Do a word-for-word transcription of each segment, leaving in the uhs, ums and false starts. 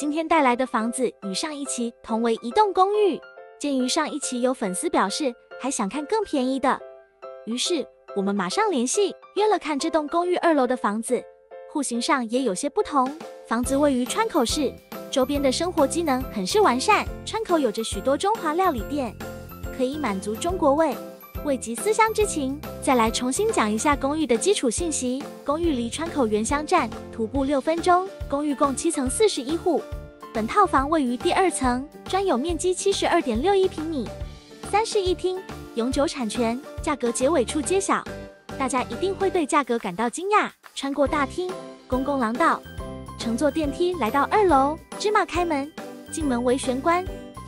今天带来的房子与上一期同为一栋公寓，鉴于上一期有粉丝表示还想看更便宜的，于是我们马上联系约了看这栋公寓二楼的房子。户型上也有些不同，房子位于川口市，周边的生活机能很是完善。川口有着许多中华料理店，可以满足中国味、慰藉思乡之情。再来重新讲一下公寓的基础信息。公寓离川口原乡站徒步六分钟。公寓共七层四十一户，本套房位于第二层，专有面积七十二点六一平米，三室一厅，永久产权。价格结尾处揭晓，大家一定会对价格感到惊讶。穿过大厅、公共廊道，乘坐电梯来到二楼，芝麻开门，进门为玄关，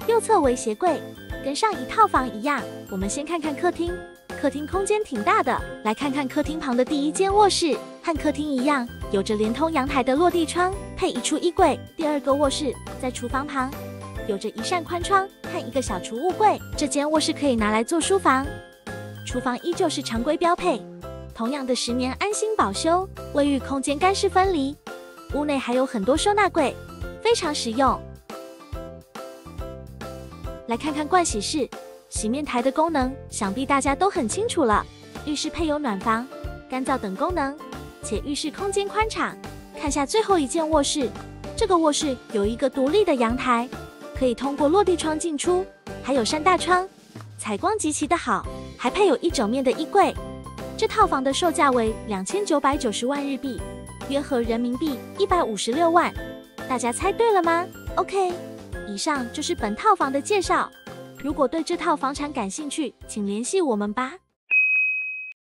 右侧为鞋柜。跟上一套房一样，我们先看看客厅。客厅空间挺大的，来看看客厅旁的第一间卧室。和客厅一样，有着连通阳台的落地窗，配一处衣柜。第二个卧室在厨房旁，有着一扇宽窗和一个小储物柜。这间卧室可以拿来做书房。厨房依旧是常规标配，同样的十年安心保修。卫浴空间干湿分离，屋内还有很多收纳柜，非常实用。来看看盥洗室，洗面台的功能想必大家都很清楚了。浴室配有暖房、干燥等功能，且浴室空间宽敞。看下最后一间卧室，这个卧室有一个独立的阳台，可以通过落地窗进出，还有扇大窗，采光极其的好，还配有一整面的衣柜。这套房的售价为两千九百九十万日币，约合人民币一百五十六万。大家猜对了吗 ？OK， 以上就是本套房的介绍。如果对这套房产感兴趣，请联系我们吧。